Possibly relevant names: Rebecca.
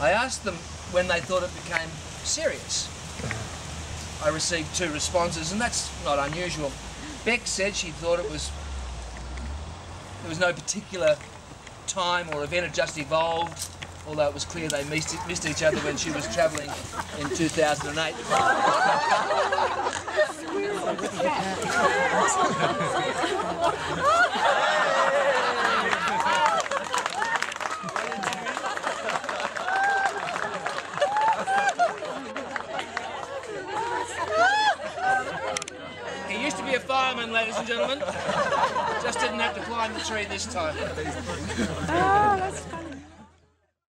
I asked them when they thought it became serious. I received 2 responses, and that's not unusual. Beck said she thought it was, there was no particular time or event, it just evolved, although it was clear they missed each other when she was travelling in 2008. He used to be a fireman, ladies and gentlemen. Just didn't have to climb the tree this time. Oh, that's funny.